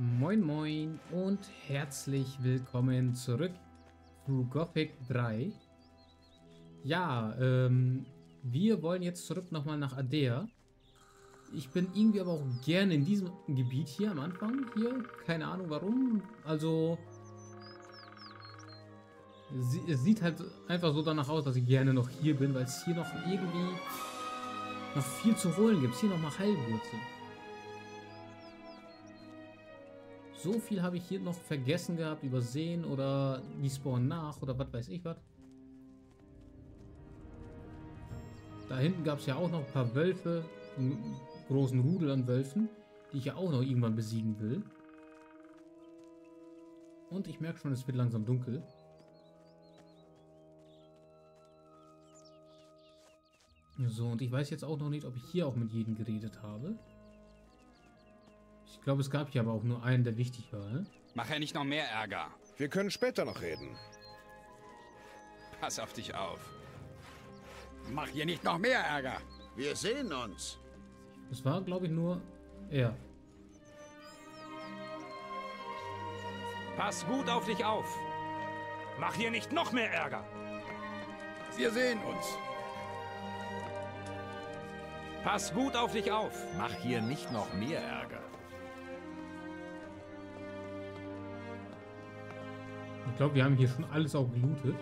Moin moin und herzlich willkommen zurück zu Gothic 3. Ja, wir wollen jetzt zurück nochmal nach Ardea. Ich bin irgendwie aber auch gerne in diesem Gebiet hier am Anfang. Hier, keine Ahnung warum. Also, es sieht halt einfach so danach aus, dass ich gerne noch hier bin, weil es hier noch irgendwie noch viel zu holen gibt. Hier nochmal Heilwurzeln. So viel habe ich hier noch vergessen gehabt, übersehen oder die spawnen nach oder was weiß ich was. Da hinten gab es ja auch noch ein paar Wölfe, einen großen Rudel an Wölfen, die ich ja auch noch irgendwann besiegen will. Und ich merke schon, es wird langsam dunkel. So, und ich weiß jetzt auch noch nicht, ob ich hier auch mit jedem geredet habe. Ich glaube, es gab hier aber auch nur einen, der wichtig war. Ne? Mach ja nicht noch mehr Ärger. Wir können später noch reden. Pass auf dich auf. Mach hier nicht noch mehr Ärger. Wir sehen uns. Das war, glaube ich, nur er. Pass gut auf dich auf. Mach hier nicht noch mehr Ärger. Wir sehen uns. Pass gut auf dich auf. Mach hier nicht noch mehr Ärger. Ich glaube, wir haben hier schon alles auch gelootet.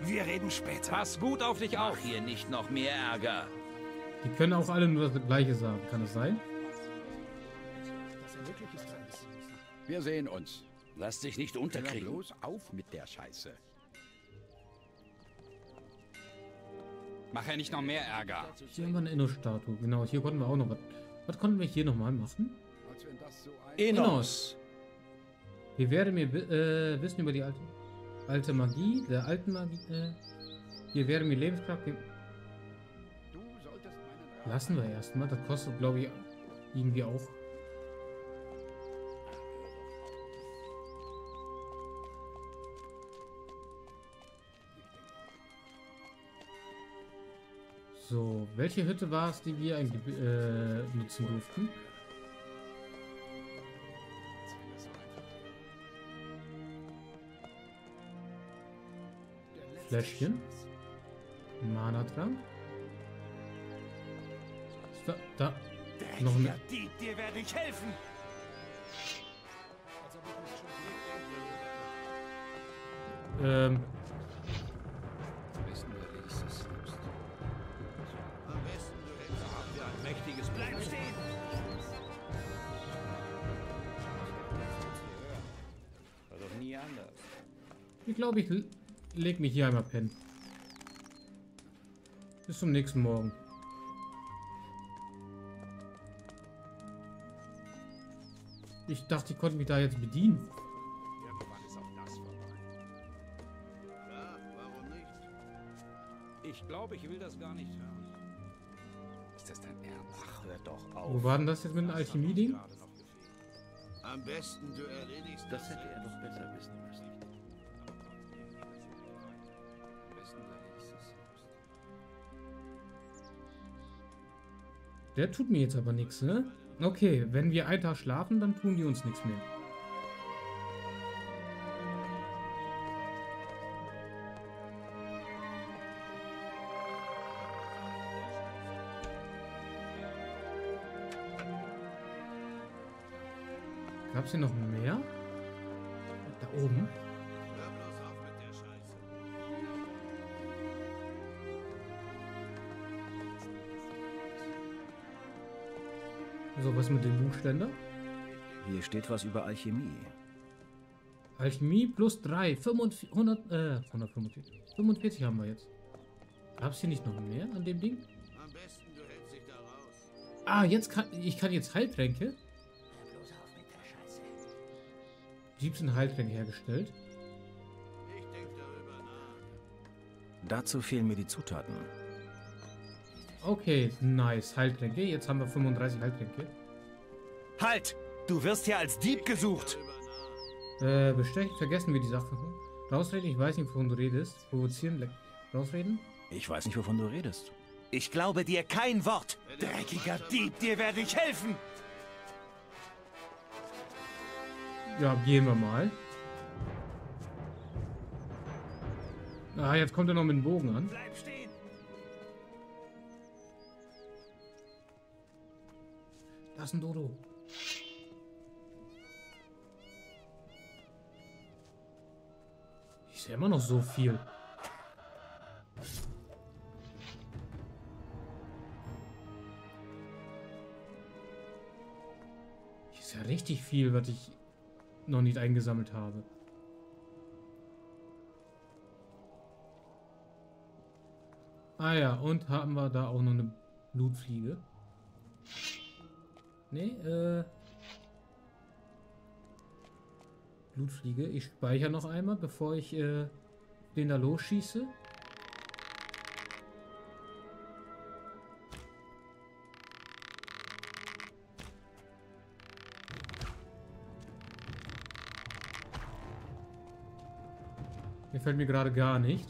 Wir reden später. Pass gut auf dich auf. Mach hier nicht noch mehr Ärger. Die können auch alle nur das Gleiche sagen. Kann es sein? Wir sehen uns. Lass dich nicht unterkriegen. Los, auf mit der Scheiße. Mach ja nicht noch mehr Ärger. Hier haben wir eine Innos-Statue. Genau, hier konnten wir auch noch was. Was konnten wir hier nochmal machen? Innos. Hier werde mir Wissen über die alte Magie, der alten Magie. Hier wäre mir Lebenskraft. Lassen wir erstmal. Das kostet, glaube ich, irgendwie auch. So, welche Hütte war es, die wir nutzen durften? Fläschchen. Mana-Trank. Da. Noch mehr. Dir werde ich helfen. Ich glaube, ich leg mich hier einmal pennen. Bis zum nächsten Morgen. Ich dachte, ich konnte mich da jetzt bedienen. Irgendwann ist auch das vorbei. Ja, warum nicht? Ich glaube, ich will das gar nicht hören. Ist das dein Ernst? Ach, hör doch auf. Wo war denn das jetzt mit dem Alchemie-Ding? Am besten du erledigst das. Das hätte er doch besser wissen müssen. Der tut mir jetzt aber nichts, ne? Okay, wenn wir einen Tag schlafen, dann tun die uns nichts mehr. Gab's hier noch mehr? Da oben? So, was mit dem Buchständer? Hier steht was über Alchemie. Alchemie plus 3. 145 haben wir jetzt. Gab's hier nicht noch mehr an dem Ding? Am besten du hältst dich da raus. Ah, jetzt kann ich jetzt Heiltränke. 17 Heiltränke hergestellt. Ich denk darüber nach. Dazu fehlen mir die Zutaten. Okay, nice. Heiltränke. Jetzt haben wir 35 Heiltränke. Halt! Du wirst hier als Dieb gesucht! Bestechend vergessen wir die Sache. Rausreden, ich weiß nicht, wovon du redest. Provozieren, rausreden? Ich weiß nicht, wovon du redest. Ich glaube dir kein Wort! Dreckiger Dieb, dir werde ich helfen! Ja, gehen wir mal. Ah, jetzt kommt er noch mit dem Bogen an. Bleib stehen. Das ist ein Dodo. Ich sehe immer noch so viel. Hier ist ja richtig viel, was ich noch nicht eingesammelt habe. Ah ja, und haben wir da auch noch eine Blutfliege? Nee, Blutfliege. Ich speichere noch einmal, bevor ich den da losschieße. Gefällt mir gerade gar nicht.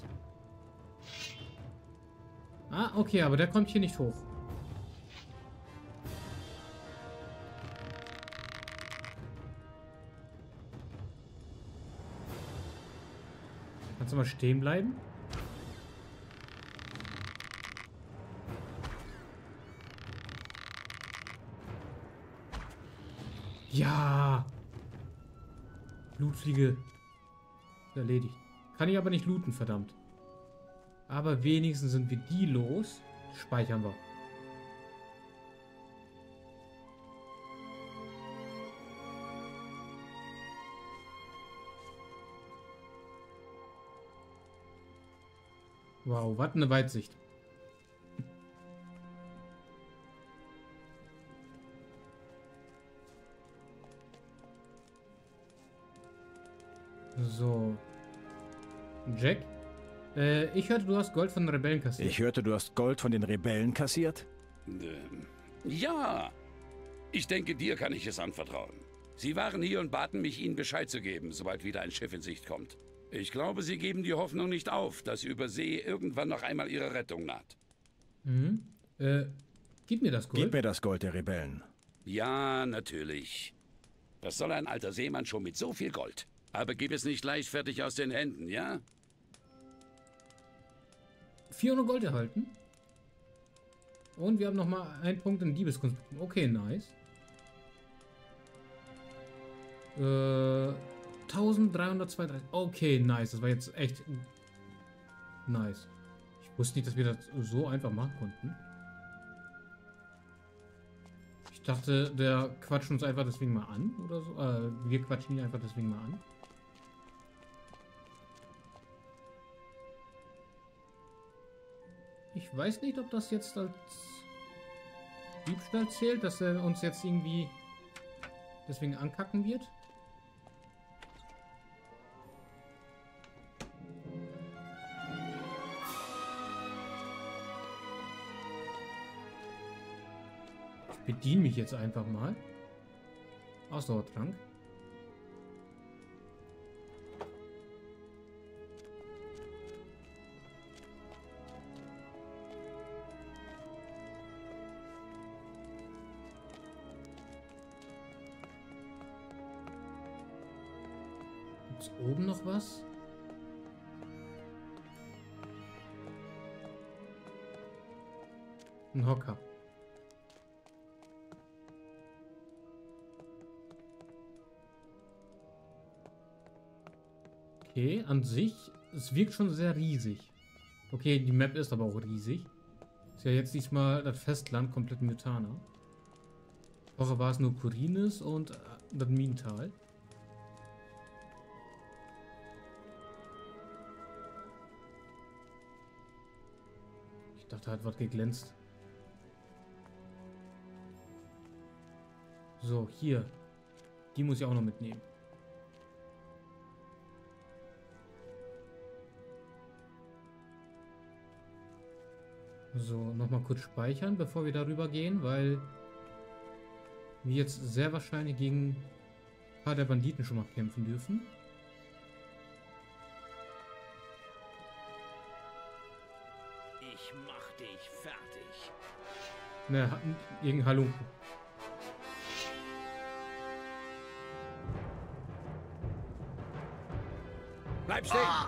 Ah, okay, aber der kommt hier nicht hoch. Kannst du mal stehen bleiben? Ja! Blutfliege. Erledigt. Kann ich aber nicht looten, verdammt. Aber wenigstens sind wir die los. Speichern wir. Wow, was eine Weitsicht. So. Jack? Ich hörte, du hast Gold von den Rebellen kassiert. Ich hörte, du hast Gold von den Rebellen kassiert? Ja. Ich denke, dir kann ich es anvertrauen. Sie waren hier und baten mich, ihnen Bescheid zu geben, sobald wieder ein Schiff in Sicht kommt. Ich glaube, sie geben die Hoffnung nicht auf, dass über See irgendwann noch einmal ihre Rettung naht. Mhm. Gib mir das Gold. Gib mir das Gold der Rebellen. Ja, natürlich. Das soll ein alter Seemann schon mit so viel Gold. Aber gib es nicht leichtfertig aus den Händen, ja? 400 Gold erhalten. Und wir haben nochmal einen Punkt in Diebeskunst. Okay, nice. 1332. Okay, nice. Das war jetzt echt nice. Ich wusste nicht, dass wir das so einfach machen konnten. Ich dachte, der quatscht uns einfach deswegen mal an oder so. Wir quatschen ihn einfach deswegen mal an. Ich weiß nicht, ob das jetzt als Diebstahl zählt, dass er uns jetzt irgendwie deswegen ankacken wird. Ich bediene mich jetzt einfach mal. Ausdauertrank. Gibt's oben noch was? Ein Hocker. Okay, an sich, es wirkt schon sehr riesig. Okay, die Map ist aber auch riesig. Ist ja jetzt diesmal das Festland komplett Myrtana. Vorher war es nur Khorinis und das Minental. Ich dachte, hat was geglänzt. So, hier. Die muss ich auch noch mitnehmen. So, nochmal kurz speichern, bevor wir darüber gehen, weil wir jetzt sehr wahrscheinlich gegen ein paar der Banditen schon mal kämpfen dürfen. Ich mach dich fertig. Na, irgendein Halunken. Bleib stehen! Ah.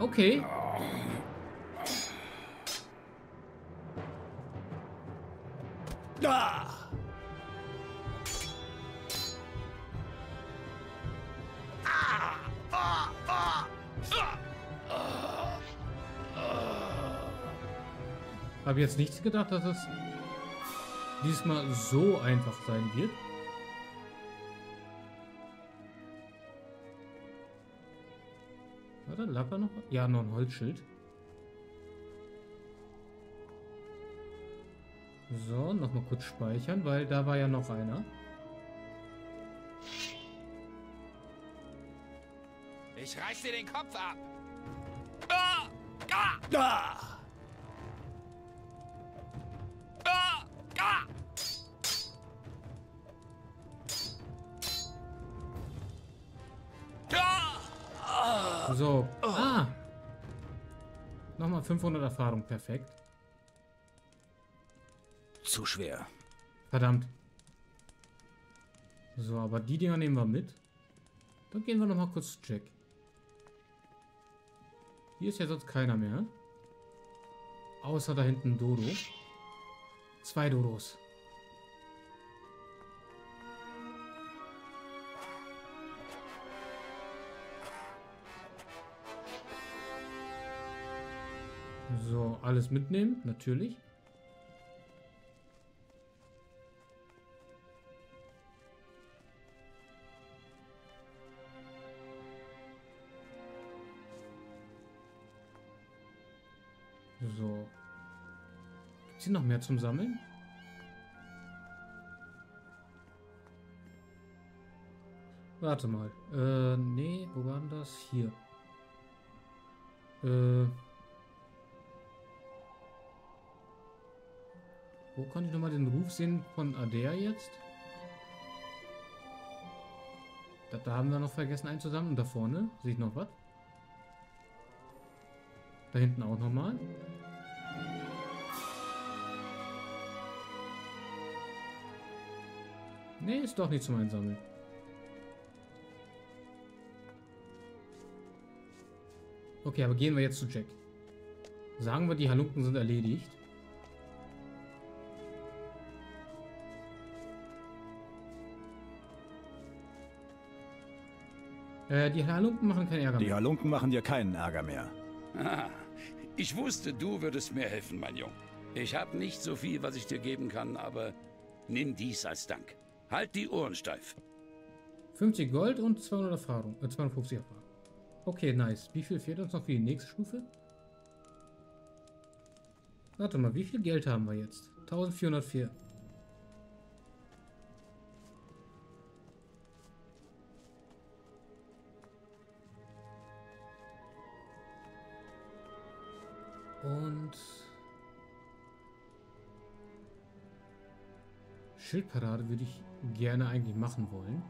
Okay. Habe jetzt nichts gedacht, dass es diesmal so einfach sein wird. Warte, lag da noch? Ja, noch ein Holzschild. So, nochmal kurz speichern, weil da war ja noch einer. Ich reiß dir den Kopf ab! Ah! Ah! Ah! So. Ah! Nochmal 500 Erfahrung. Perfekt. Zu schwer. Verdammt. So, aber die Dinger nehmen wir mit. Dann gehen wir nochmal kurz check. Hier ist ja sonst keiner mehr. Außer da hinten Dodo. 2 Dodos. So, alles mitnehmen, natürlich. So. Gibt's hier noch mehr zum Sammeln? Warte mal. Nee, wo war denn das? Hier. Wo kann ich nochmal den Ruf sehen von Ardea jetzt? Da haben wir noch vergessen einzusammeln. Und da vorne sehe ich noch was. Da hinten auch nochmal. Nee, ist doch nicht zum Einsammeln. Okay, aber gehen wir jetzt zu Jack. Sagen wir, die Halunken sind erledigt. Die Halunken machen keinen Ärger mehr. Die Halunken machen dir keinen Ärger mehr. Ah, ich wusste, du würdest mir helfen, mein Junge. Ich habe nicht so viel, was ich dir geben kann, aber nimm dies als Dank. Halt die Ohren steif. 50 Gold und 200 Erfahrung. 250 Erfahrung. Okay, nice. Wie viel fehlt uns noch für die nächste Stufe? Warte mal, wie viel Geld haben wir jetzt? 1404. Und Schildparade würde ich gerne eigentlich machen wollen.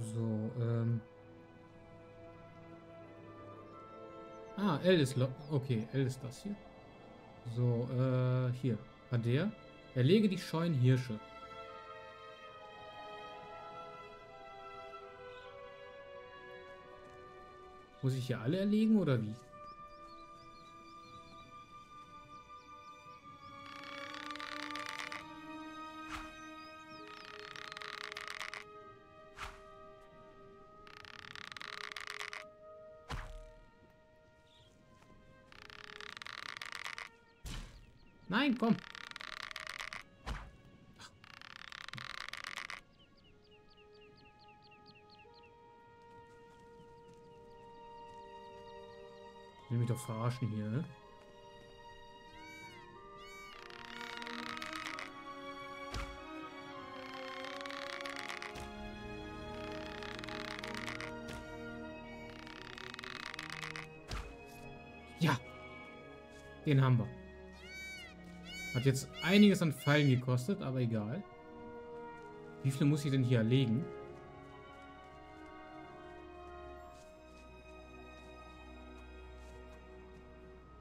So, L ist okay, L ist das hier. So, hier. Ardea. Erlege die scheuen Hirsche. Muss ich hier alle erlegen oder wie? Nein, komm. Will mich doch verarschen hier, ne? Ja. Den haben wir. Hat jetzt einiges an Pfeilen gekostet, aber egal. Wie viele muss ich denn hier erlegen?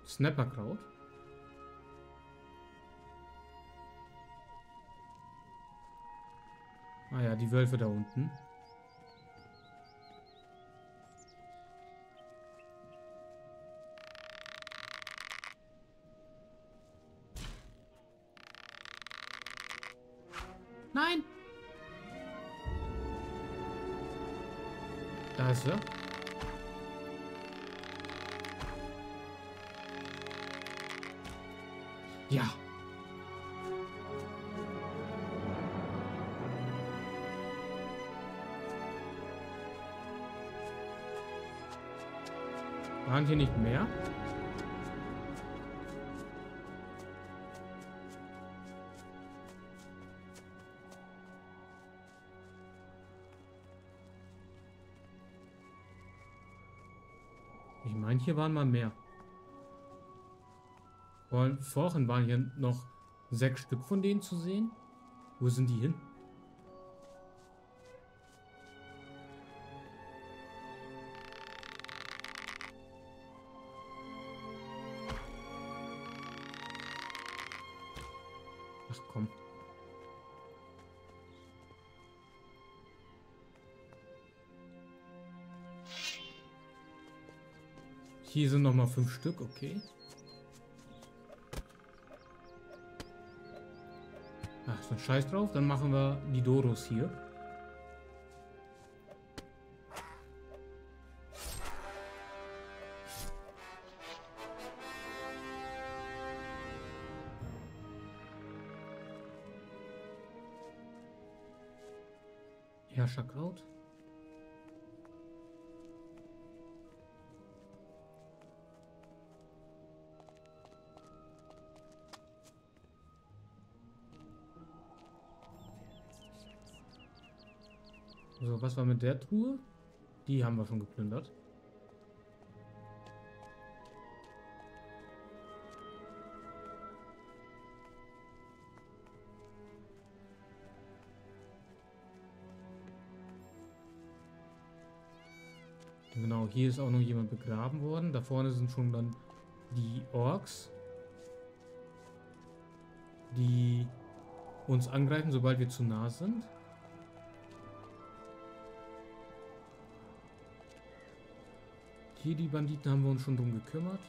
Snapperkraut. Ah ja, die Wölfe da unten. Nein! Da ist er. Ja. Waren hier nicht mehr? Ich meine, hier waren mal mehr. Vorhin waren hier noch 6 Stück von denen zu sehen. Wo sind die hin? Ach komm. Hier sind nochmal 5 Stück, okay. So ein Scheiß drauf, dann machen wir die Doros hier. Herrscherkraut. So, was war mit der Truhe? Die haben wir schon geplündert. Genau, hier ist auch noch jemand begraben worden. Da vorne sind schon dann die Orks, die uns angreifen, sobald wir zu nah sind. Hier die Banditen haben wir uns schon drum gekümmert.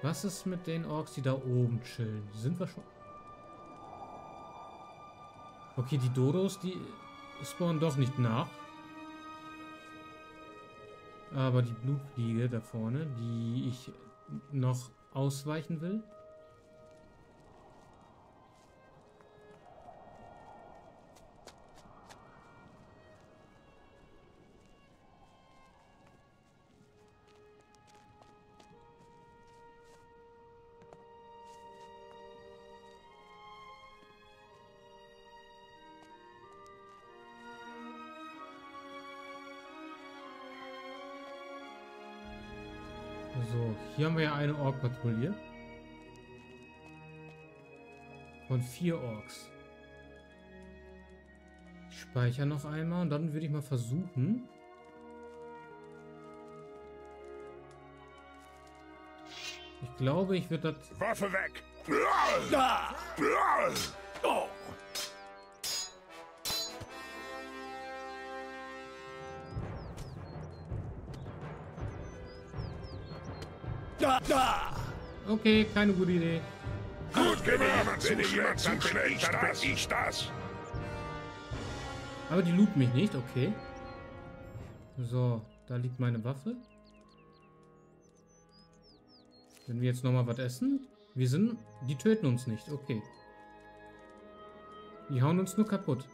Was ist mit den Orks, die da oben chillen? Sind wir schon... Okay, die Dodos, die spawnen doch nicht nach. Aber die Blutfliege da vorne, die ich noch ausweichen will. So, hier haben wir ja eine Ork-Patrouille. Von 4 Orks. Ich speichere noch einmal und dann würde ich mal versuchen. Ich glaube, ich würde das... Waffe weg! Oh. Okay, keine gute Idee. Gut gemacht, wenn ich jemand zuschlägt, dann bin ich das. Aber die looten mich nicht, okay. So, da liegt meine Waffe. Wenn wir jetzt nochmal was essen, die töten uns nicht, okay. Die hauen uns nur kaputt.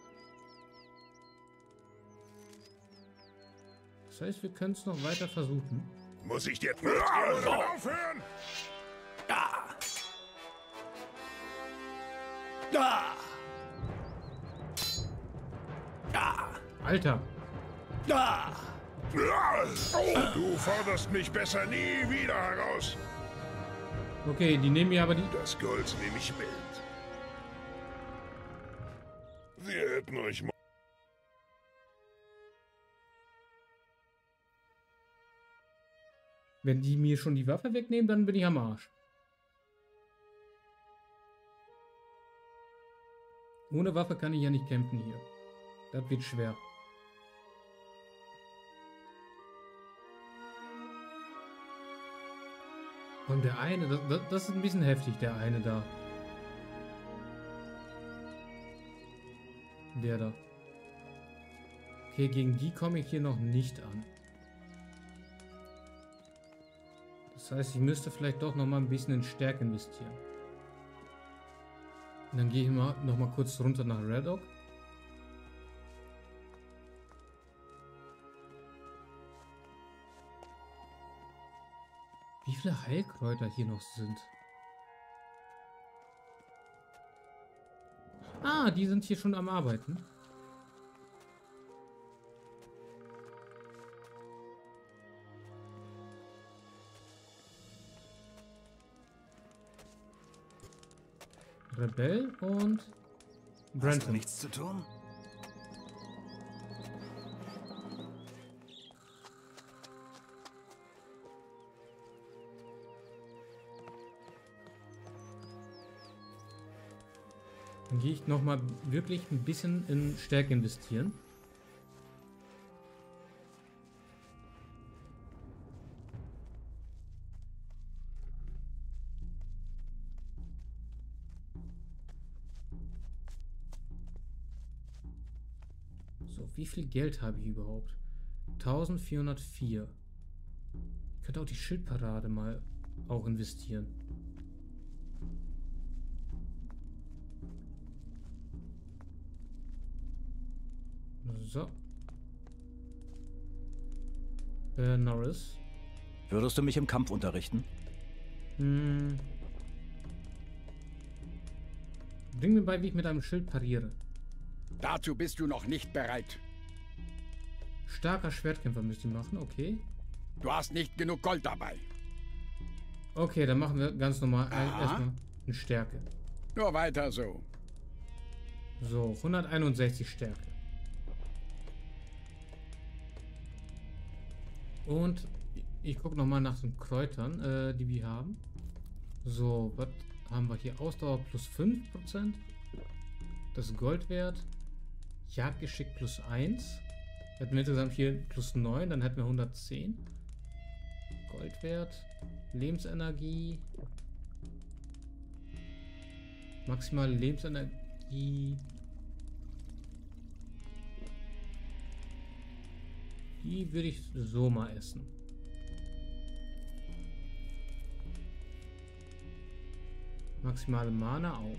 Das heißt, wir können es noch weiter versuchen. Muss ich dir aufhören? Alter. Du forderst mich besser nie wieder heraus. Okay, die nehmen mir aber die... Das Gold nehme ich mit. Wir hätten euch mal... Wenn die mir schon die Waffe wegnehmen, dann bin ich am Arsch. Ohne Waffe kann ich ja nicht kämpfen hier. Das wird schwer. Und der eine, das ist ein bisschen heftig, der eine da. Der da. Okay, gegen die komme ich hier noch nicht an. Das heißt, ich müsste vielleicht doch noch mal ein bisschen in Stärke investieren. Und dann gehe ich mal noch mal kurz runter nach Reddock. Wie viele Heilkräuter hier noch sind? Ah, die sind hier schon am Arbeiten. Rebell und Brandon. Hast du nichts zu tun? Dann gehe ich nochmal wirklich ein bisschen in Stärke investieren. So, wie viel Geld habe ich überhaupt? 1404. Ich könnte auch die Schildparade mal auch investieren. So. Norris. Würdest du mich im Kampf unterrichten? Hm. Bring mir bei, wie ich mit einem Schild pariere. Dazu bist du noch nicht bereit. Starker Schwertkämpfer müsst ihr machen, okay. Du hast nicht genug Gold dabei. Okay, dann machen wir ganz normal erstmal eine Stärke. Nur weiter so. So, 161 Stärke. Und ich gucke nochmal nach den Kräutern, die wir haben. So, was haben wir hier? Ausdauer plus 5%. Das Gold wert. Jagdgeschick plus 1. Hätten wir insgesamt hier plus 9, dann hätten wir 110. Goldwert. Lebensenergie. Maximale Lebensenergie. Die würde ich so mal essen. Maximale Mana auf.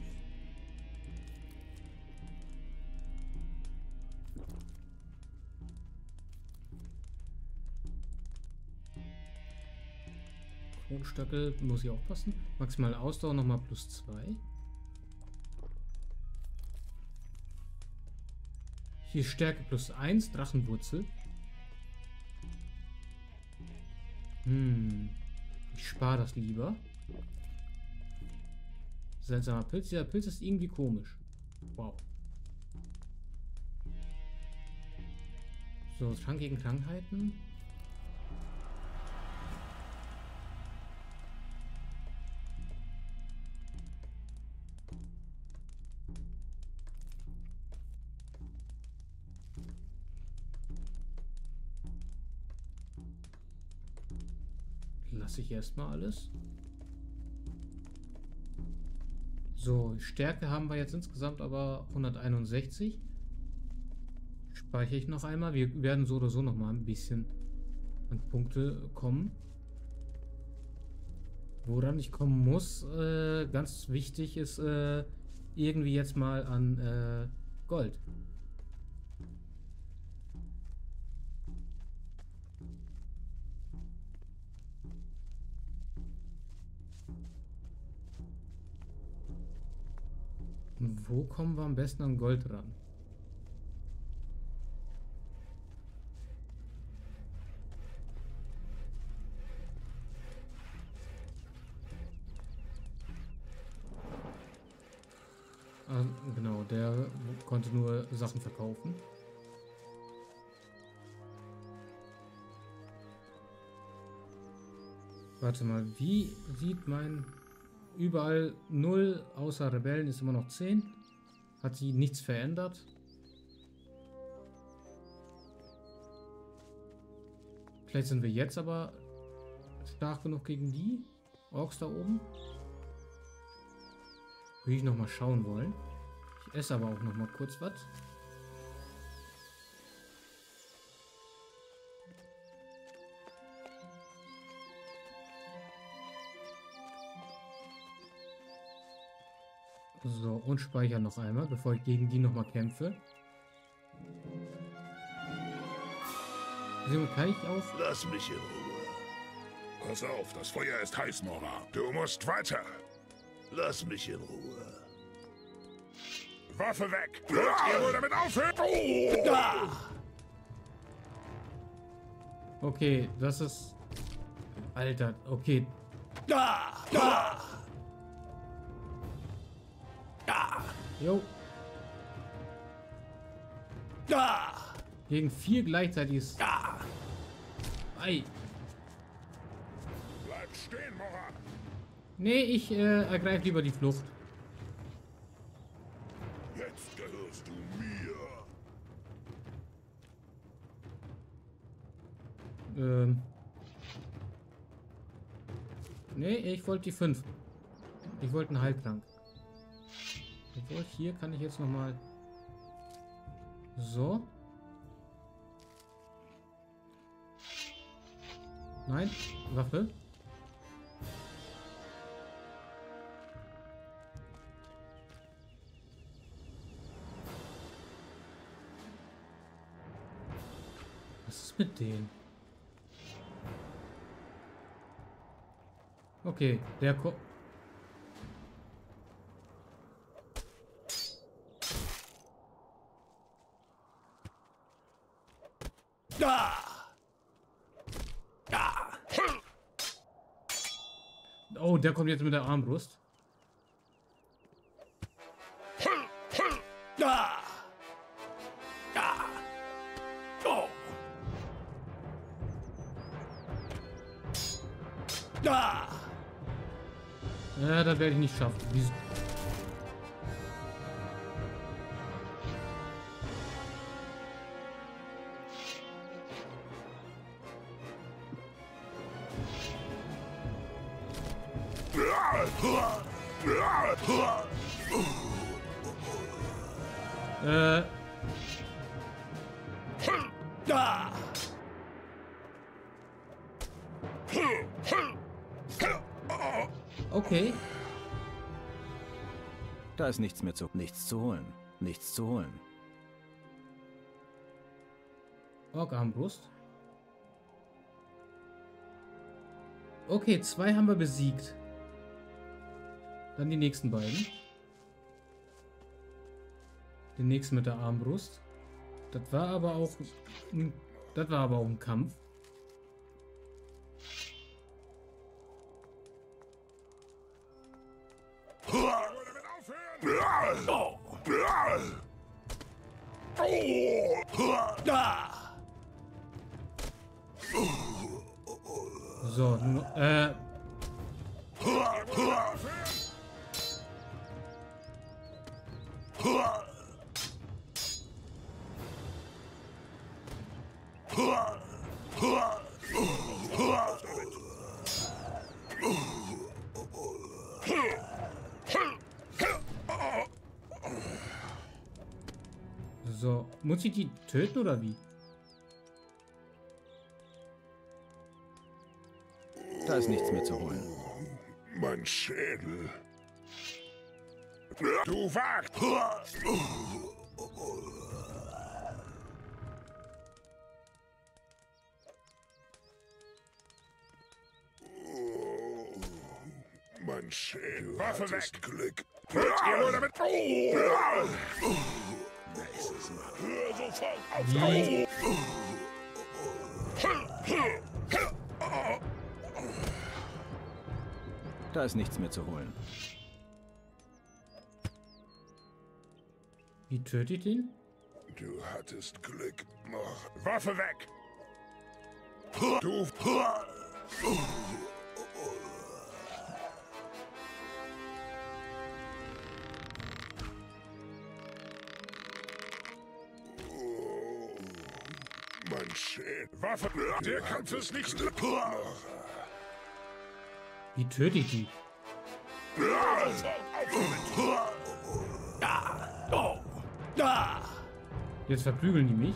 Kronstöckel muss ich auch passen. Maximale Ausdauer nochmal plus 2. Hier Stärke plus 1, Drachenwurzel. Ich spare das lieber. Seltsamer Pilz. Dieser Pilz ist irgendwie komisch. Wow. So, Trank gegen Krankheiten. Lasse ich erstmal alles. So, Stärke haben wir jetzt insgesamt aber 161. Speichere ich noch einmal. Wir werden so oder so noch mal ein bisschen an Punkte kommen. Woran ich kommen muss, ganz wichtig ist irgendwie jetzt mal an Gold. Wo kommen wir am besten an Gold ran? Genau, der konnte nur Sachen verkaufen. Warte mal, wie sieht mein... Überall 0, außer Rebellen ist immer noch 10. Hat sie nichts verändert? Vielleicht sind wir jetzt aber stark genug gegen die Orks da oben. Würde ich nochmal schauen wollen. Ich esse aber auch nochmal kurz was. So, und speichern noch einmal, bevor ich gegen die nochmal kämpfe. Sehen wir gleich auf. Lass mich in Ruhe. Pass auf, das Feuer ist heiß, Nora. Du musst weiter. Lass mich in Ruhe. Waffe weg! Wollt ihr wohl damit aufhören? Oh. Da. Okay, das ist... Alter, okay. Da. Jo. Da. Gegen 4 gleichzeitig ist... Da. Ei. Bleib stehen, Mora. Nee, ich ergreife lieber die Flucht. Jetzt gehörst du mir. Nee, ich wollte die 5. Ich wollte einen Heiltrank. Obwohl, hier kann ich jetzt nochmal... So. Nein, Waffe. Mit denen. Okay, der kommt. Da! Da! Oh, der kommt jetzt mit der Armbrust. Da! Da! Ja, das werde ich nicht schaffen. Da! Okay. Da ist nichts mehr zu... Nichts zu holen. Nichts zu holen. Ork-Armbrust. Okay, 2 haben wir besiegt. Dann die nächsten beiden. Den nächsten mit der Armbrust. Das war aber auch... Das war aber auch ein Kampf. So, so, muss ich die töten oder wie? Da ist nichts mehr zu holen. Mein Schädel. Du wagst! Mein Schädel. Waffe weg! Glück. Hör sofort auf! Nein. Da ist nichts mehr zu holen. Wie töte ich den? Du hattest Glück. Oh, Waffe weg! Du... Mein Schädel. Waffe... Der Kampf ist nicht... Wie töte ich die? Jetzt verprügeln die mich.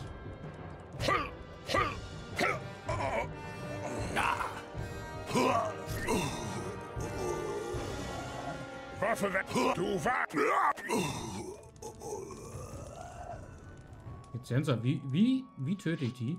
Waffe weg! Du Jetzt Sensor, wie töte ich die?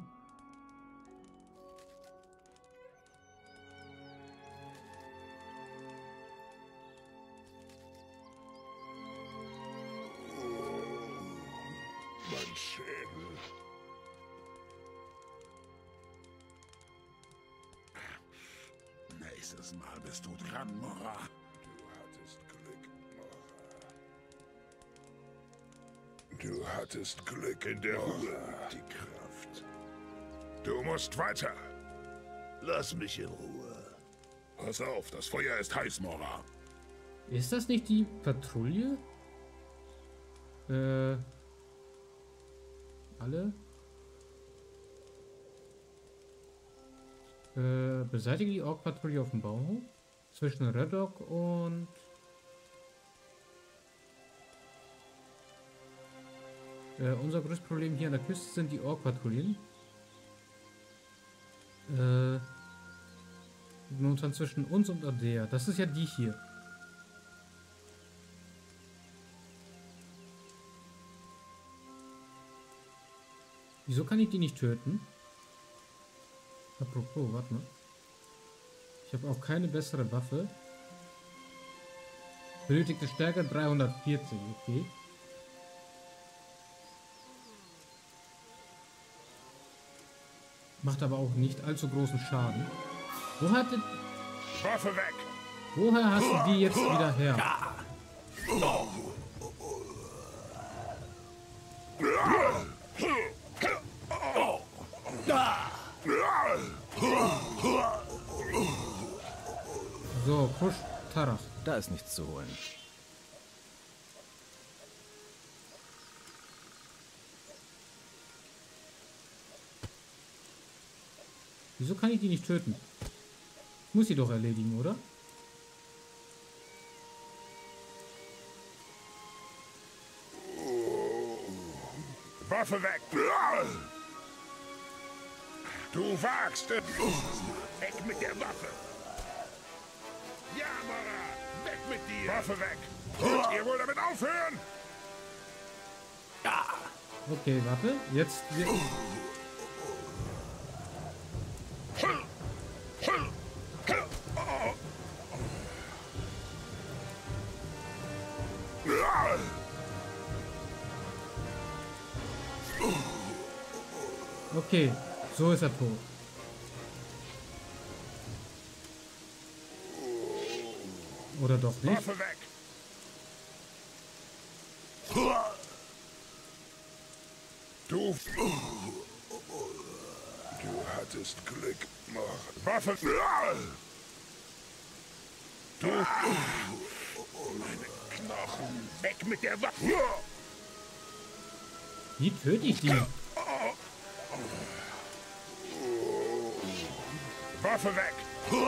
Nächstes Mal bist du dran, Mora. Du hattest Glück, Mora. Du hattest Glück in der Ruhe, die Kraft. Du musst weiter. Lass mich in Ruhe. Pass auf, das Feuer ist heiß, Mora. Ist das nicht die Patrouille? Alle? Beseitige die Ork-Patrouille auf dem Bauhof zwischen Reddock und unser größtes Problem hier an der Küste sind die Ork-Patrouillen. Momentan zwischen uns und Ardea. Das ist ja die hier. Wieso kann ich die nicht töten? Apropos, warte mal. Ich habe auch keine bessere Waffe. Benötigte Stärke 340, okay. Macht aber auch nicht allzu großen Schaden. Wo hatte... Waffe weg! Woher hast du die jetzt wieder her? So, push Taras. Da ist nichts zu holen. Wieso kann ich die nicht töten? Ich muss sie doch erledigen, oder? Waffe weg! Du wagst es! Weg mit der Waffe! Ja, Mara! Weg mit dir! Waffe weg! Wollt ihr wohl damit aufhören? Ja! Okay, warte. Jetzt... Okay. So ist er tot. Oder doch nicht? Waffe weg! Du hattest Glück. Waffe! Du! Meine Knochen! Weg mit der Waffe! Wie töte ich die? Waffe weg! Du...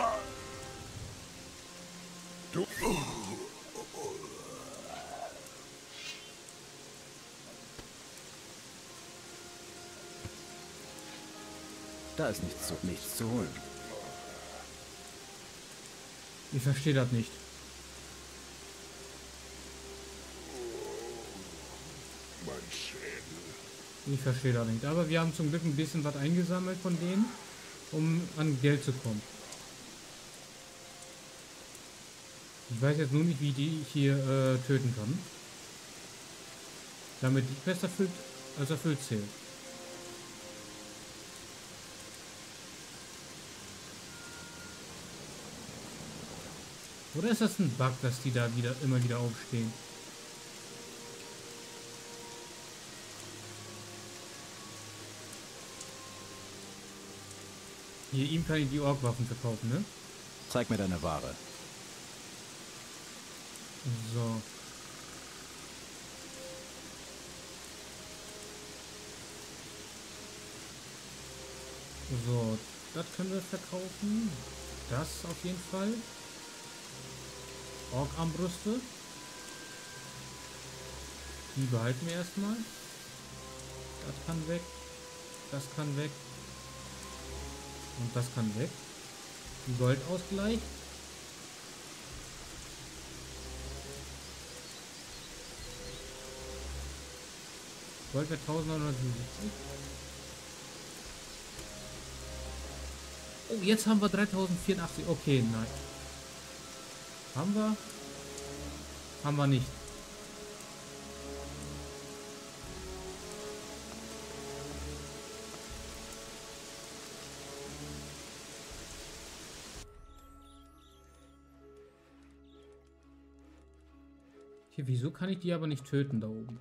Da ist nichts zu holen. Ich verstehe das nicht. Mein Schädel. Ich verstehe das nicht. Aber wir haben zum Glück ein bisschen was eingesammelt von denen, um an Geld zu kommen. Ich weiß jetzt nur nicht, wie die ich hier töten kann. Damit die Quest erfüllt, als erfüllt zählt. Oder ist das ein Bug, dass die da wieder immer wieder aufstehen? Hier, ihm kann ich die Ork-Waffen verkaufen, ne? Zeig mir deine Ware. So. So, das können wir verkaufen. Das auf jeden Fall. Ork-Armbrüste. Die behalten wir erstmal. Das kann weg. Das kann weg. Und das kann weg. Goldausgleich. Gold wird 1977. Oh, jetzt haben wir 3084. Okay, nein. Haben wir? Haben wir nicht. Hier, wieso kann ich die aber nicht töten da oben?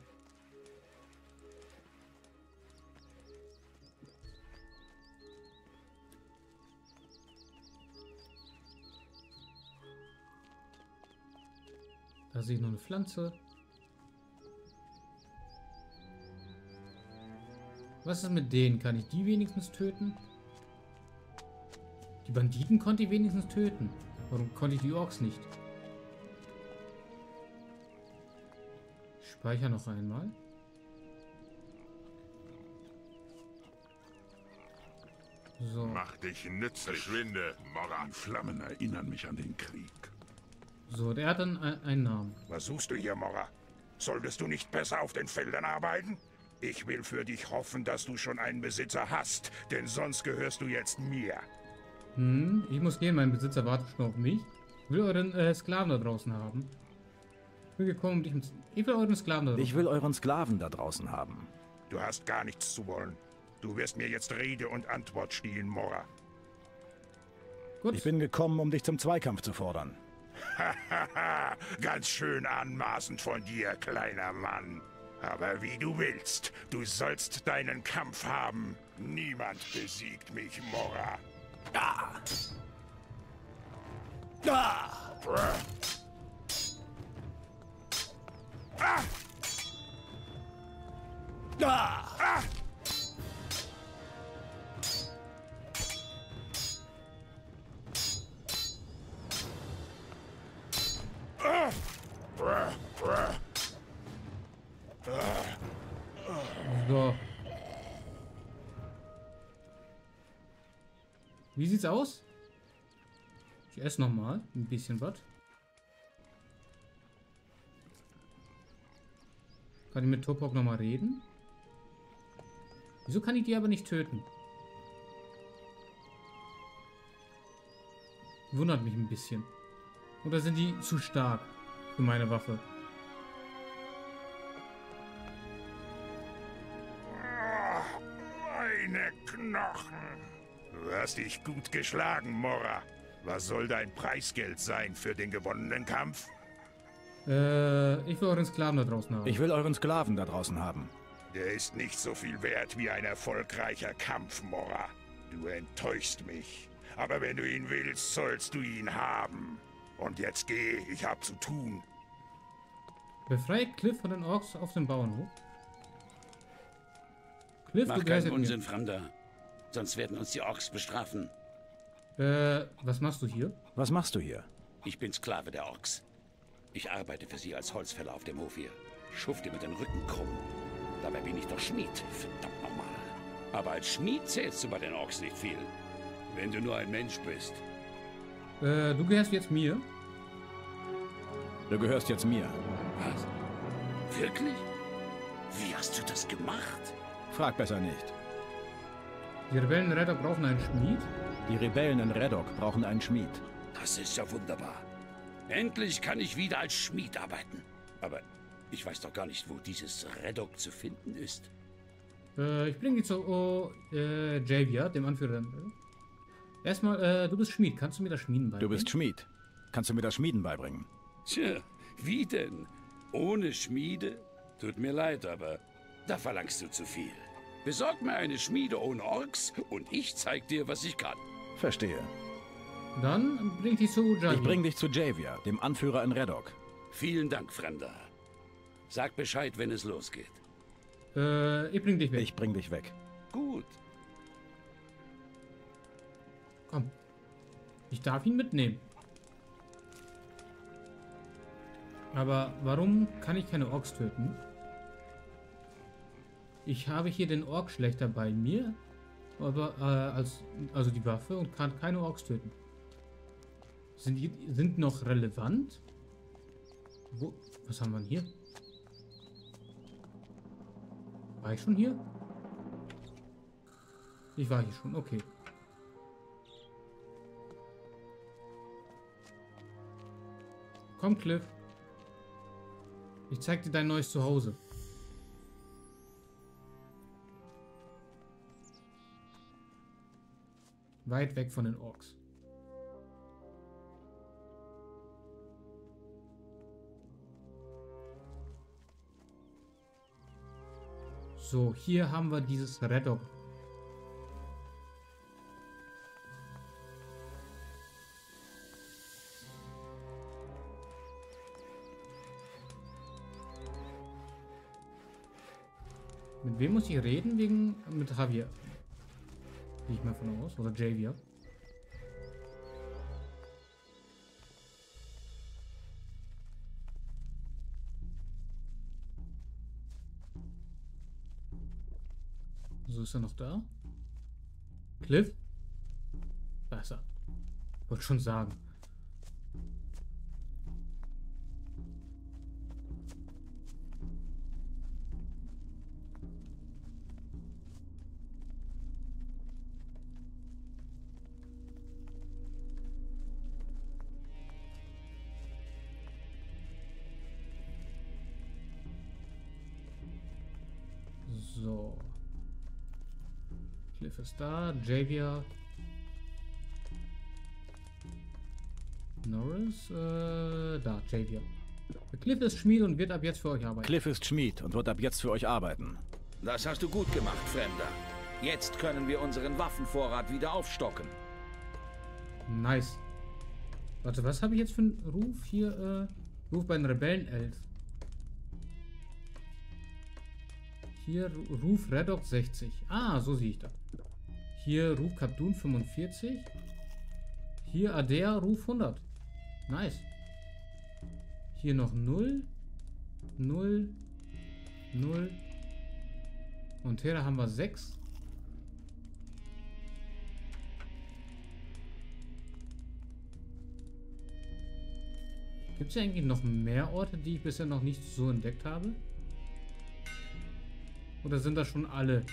Da sehe ich noch eine Pflanze. Was ist mit denen? Kann ich die wenigstens töten? Die Banditen konnte ich wenigstens töten. Warum konnte ich die Orks nicht? Ich speichere noch einmal. So. Mach dich nützlich, schwinde. Morgen. Flammen erinnern mich an den Krieg. So, der hat dann einen Namen. Was suchst du hier, Morra? Solltest du nicht besser auf den Feldern arbeiten? Ich will für dich hoffen, dass du schon einen Besitzer hast, denn sonst gehörst du jetzt mir. Hm, ich muss gehen, mein Besitzer wartet schon auf mich. Ich will euren Sklaven da draußen haben. Ich bin gekommen, ich will euren Sklaven da draußen haben. Ich will euren Sklaven da draußen haben. Du hast gar nichts zu wollen. Du wirst mir jetzt Rede und Antwort stehlen, Morra. Gut. Ich bin gekommen, um dich zum Zweikampf zu fordern. Hahaha, ganz schön anmaßend von dir, kleiner Mann. Aber wie du willst, du sollst deinen Kampf haben. Niemand besiegt mich, Morra. Ah. Ah. Ah. Ah. Ah. So. Wie sieht's aus? Ich esse nochmal ein bisschen was. Kann ich mit Topok nochmal reden? Wieso kann ich die aber nicht töten? Wundert mich ein bisschen. Oder sind die zu stark für meine Waffe? Meine Knochen. Du hast dich gut geschlagen, Morra. Was soll dein Preisgeld sein für den gewonnenen Kampf? Ich will euren Sklaven da draußen haben. Ich will euren Sklaven da draußen haben. Der ist nicht so viel wert wie ein erfolgreicher Kampf, Morra. Du enttäuschst mich. Aber wenn du ihn willst, sollst du ihn haben. Und jetzt geh, ich hab zu tun. Befreit Cliff von den Orks auf dem Bauernhof. Cliff, mach keinen Unsinn, Fremder. Sonst werden uns die Orks bestrafen. Was machst du hier? Was machst du hier? Ich bin Sklave der Orks. Ich arbeite für sie als Holzfäller auf dem Hof hier. Schufte mit den Rücken krumm. Dabei bin ich doch Schmied, verdammt nochmal. Aber als Schmied zählst du bei den Orks nicht viel. Wenn du nur ein Mensch bist. Du gehörst jetzt mir. Du gehörst jetzt mir. Was? Wirklich? Wie hast du das gemacht? Frag besser nicht. Die Rebellen in Reddock brauchen einen Schmied? Die Rebellen in Reddock brauchen einen Schmied. Das ist ja wunderbar. Endlich kann ich wieder als Schmied arbeiten. Aber ich weiß doch gar nicht, wo dieses Reddock zu finden ist. Ich bringe die zu Javier, dem Anführer. Erstmal, du bist Schmied. Kannst du mir das Schmieden beibringen? Du bist Schmied. Kannst du mir das Schmieden beibringen? Tja, wie denn? Ohne Schmiede? Tut mir leid, aber da verlangst du zu viel. Besorg mir eine Schmiede ohne Orks und ich zeig dir, was ich kann. Verstehe. Dann bring dich zu Javier. Ich bring dich zu Javier, dem Anführer in Reddock. Vielen Dank, Fremder. Sag Bescheid, wenn es losgeht. Ich bring dich weg. Ich bring dich weg. Gut. Komm. Ich darf ihn mitnehmen. Aber warum kann ich keine Orks töten? Ich habe hier den Orkschlechter bei mir, aber also die Waffe, und kann keine Orks töten. Sind die noch relevant? Wo, was haben wir denn hier? War ich schon hier? Ich war hier schon, okay. Komm, Cliff. Ich zeig dir dein neues Zuhause. Weit weg von den Orks. So, hier haben wir dieses Reddock. Mit wem muss ich reden? Mit Javier. Gehe ich mal von aus. Oder Javier. So, ist er noch da? Cliff? Da ist er. Wollte schon sagen. So. Cliff ist da. Javier. Norris. Da, Javier. Cliff ist Schmied und wird ab jetzt für euch arbeiten. Cliff ist Schmied und wird ab jetzt für euch arbeiten. Das hast du gut gemacht, Fremder. Jetzt können wir unseren Waffenvorrat wieder aufstocken. Nice. Warte, was habe ich jetzt für einen Ruf hier? Ruf bei den Rebellenelf. Hier Ruf Reddock 60. Ah, so sehe ich da. Hier Ruf Kap Dun 45. Hier Ardea Ruf 100. Nice. Hier noch 0. 0. 0. Und hier haben wir 6. Gibt es ja eigentlich noch mehr Orte, die ich bisher noch nicht so entdeckt habe? Oder sind das schon alle?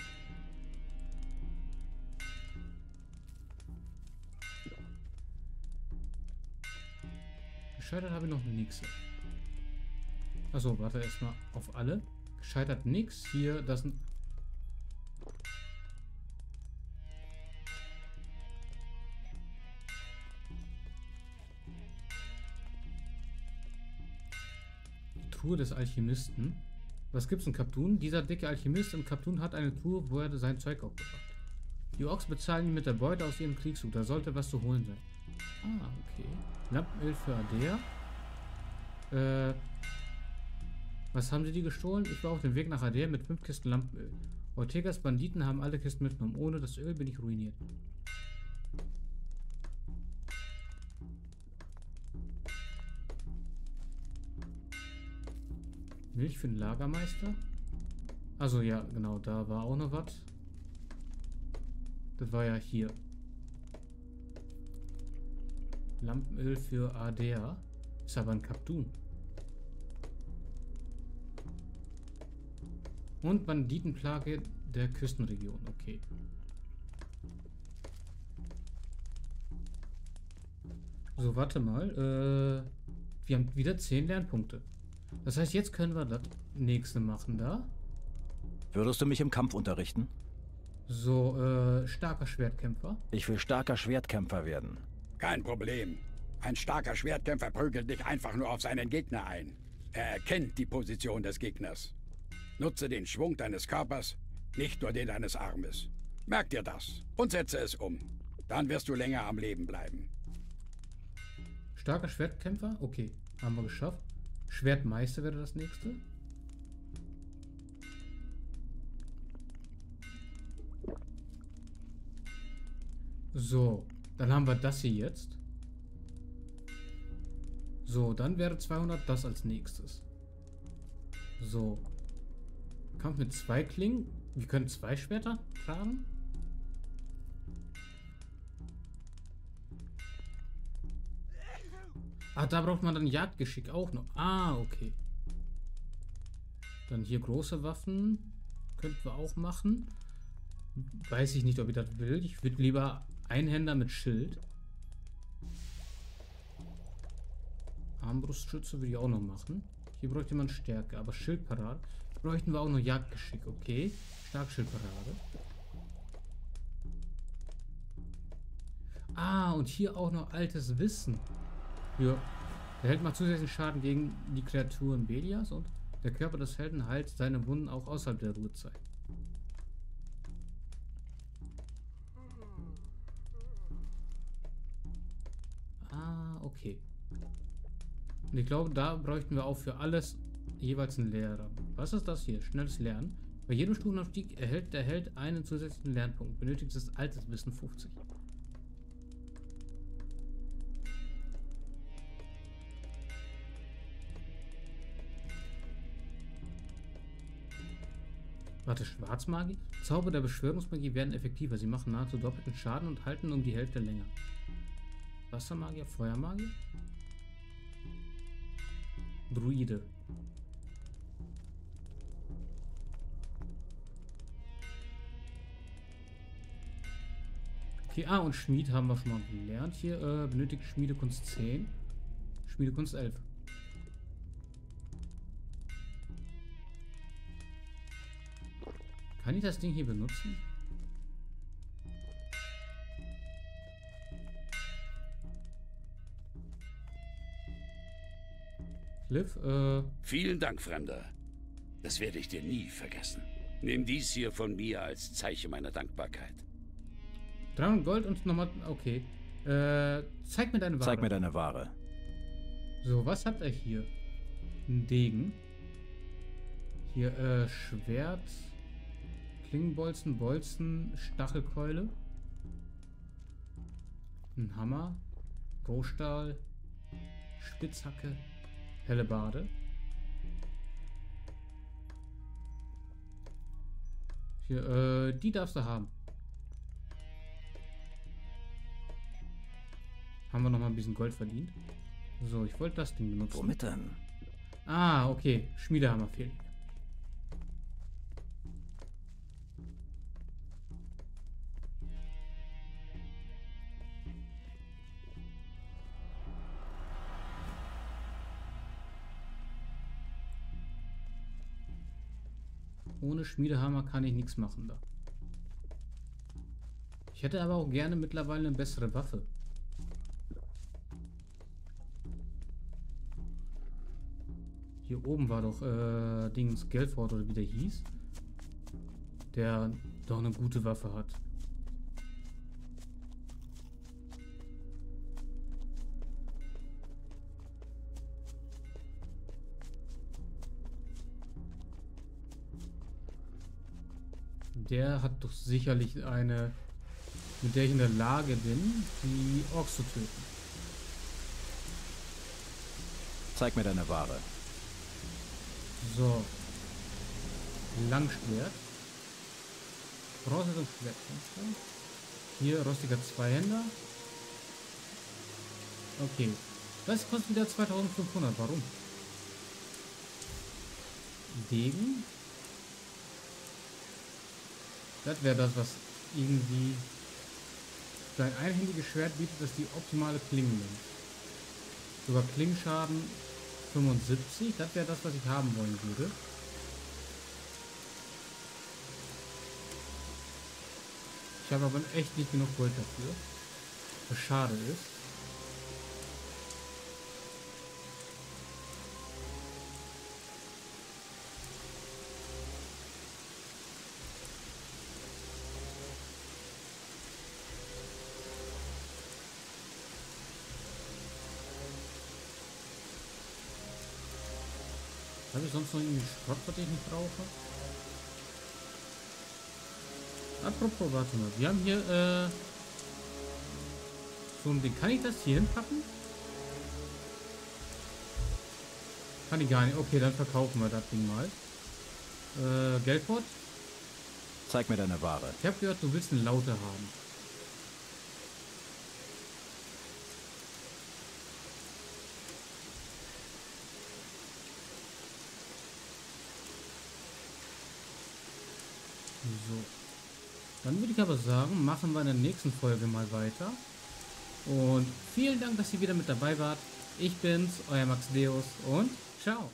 Gescheitert habe ich noch nichts. Achso, warte erstmal auf alle. Gescheitert nichts. Hier, das sind... Die Truhe des Alchemisten. Was gibt's in Kap Dun? Dieser dicke Alchemist in Kap Dun hat eine Truhe, wo er sein Zeug aufgebracht. Die Orks bezahlen ihn mit der Beute aus ihrem Kriegszug. Da sollte was zu holen sein. Ah, okay. Lampenöl für Ardea. Was haben sie die gestohlen? Ich war auf dem Weg nach Ardea mit 5 Kisten Lampenöl. Ortegas Banditen haben alle Kisten mitgenommen. Ohne das Öl bin ich ruiniert. Milch für den Lagermeister. Also ja, genau, da war auch noch was. Das war ja hier. Lampenöl für Ardea. Ist aber ein Kap Dun. Und Banditenplage der Küstenregion. Okay. So, warte mal. Wir haben wieder 10 Lernpunkte. Das heißt, jetzt können wir das nächste machen, da? Würdest du mich im Kampf unterrichten? So, starker Schwertkämpfer? Ich will starker Schwertkämpfer werden. Kein Problem. Ein starker Schwertkämpfer prügelt nicht einfach nur auf seinen Gegner ein. Er erkennt die Position des Gegners. Nutze den Schwung deines Körpers, nicht nur den deines Armes. Merk dir das und setze es um. Dann wirst du länger am Leben bleiben. Starker Schwertkämpfer? Okay, haben wir geschafft. Schwertmeister wäre das nächste. So, dann haben wir das hier jetzt. So, dann wäre 200 das als nächstes. So. Kampf mit zwei Klingen. Wir können zwei Schwerter tragen. Ah, da braucht man dann Jagdgeschick auch noch. Ah, okay. Dann hier große Waffen. Könnten wir auch machen. Weiß ich nicht, ob ich das will. Ich würde lieber Einhänder mit Schild. Armbrustschütze würde ich auch noch machen. Hier bräuchte man Stärke, aber Schildparade. Bräuchten wir auch noch Jagdgeschick, okay. Starkschildparade. Ah, und hier auch noch altes Wissen. Ja. Der Held macht zusätzlichen Schaden gegen die Kreaturen Belias und der Körper des Helden heilt seine Wunden auch außerhalb der Ruhezeit. Ah, okay. Und ich glaube, da bräuchten wir auch für alles jeweils einen Lehrer. Was ist das hier? Schnelles Lernen. Bei jedem Stufenaufstieg erhält der Held einen zusätzlichen Lernpunkt. Benötigt das altes Wissen 50. Warte, Schwarzmagie? Zauber der Beschwörungsmagie werden effektiver. Sie machen nahezu doppelten Schaden und halten um die Hälfte länger. Wassermagier, Feuermagier? Druide. Okay, ah, und Schmied haben wir schon mal gelernt. Hier benötigt Schmiedekunst 10, Schmiedekunst 11. Kann ich das Ding hier benutzen? Cliff, Vielen Dank, Fremder. Das werde ich dir nie vergessen. Nimm dies hier von mir als Zeichen meiner Dankbarkeit. 300 Gold und nochmal... Okay. Zeig mir deine Ware. Zeig mir deine Ware. So, was hat er hier? Ein Degen. Hier, Schwert. Klingenbolzen, Bolzen, Stachelkeule. Ein Hammer. Rohstahl. Spitzhacke. Hellebarde. Hier, die darfst du haben. Haben wir noch mal ein bisschen Gold verdient. So, ich wollte das Ding benutzen. Womit denn? Ah, okay. Schmiedehammer fehlt. Ohne Schmiedehammer kann ich nichts machen da. Ich hätte aber auch gerne mittlerweile eine bessere Waffe. Hier oben war doch Dings Gelford oder wie der hieß, der doch eine gute Waffe hat. Der hat doch sicherlich eine, mit der ich in der Lage bin, die Orks zu töten. Zeig mir deine Ware. So. Langschwert. Bronzenes Schwert. Hier rostiger Zweihänder. Okay. Das kostet wieder 2500. Warum? Degen. Das wäre das, was irgendwie dein einhändiges Schwert bietet, das die optimale Klinge nimmt. Sogar Klingenschaden 75, das wäre das, was ich haben wollen würde. Ich habe aber echt nicht genug Gold dafür, was schade ist. Habe ich sonst noch irgendwie Schrott, was ich nicht brauche? Apropos, warte mal. Wir haben hier, so ein Ding. Kann ich das hier hinpacken? Kann ich gar nicht. Okay, dann verkaufen wir das Ding mal. Geldpot? Zeig mir deine Ware. Ich habe gehört, du willst eine Laute haben. So. Dann würde ich aber sagen, machen wir in der nächsten Folge mal weiter. Und vielen Dank, dass ihr wieder mit dabei wart. Ich bin's, euer Max Deus und ciao.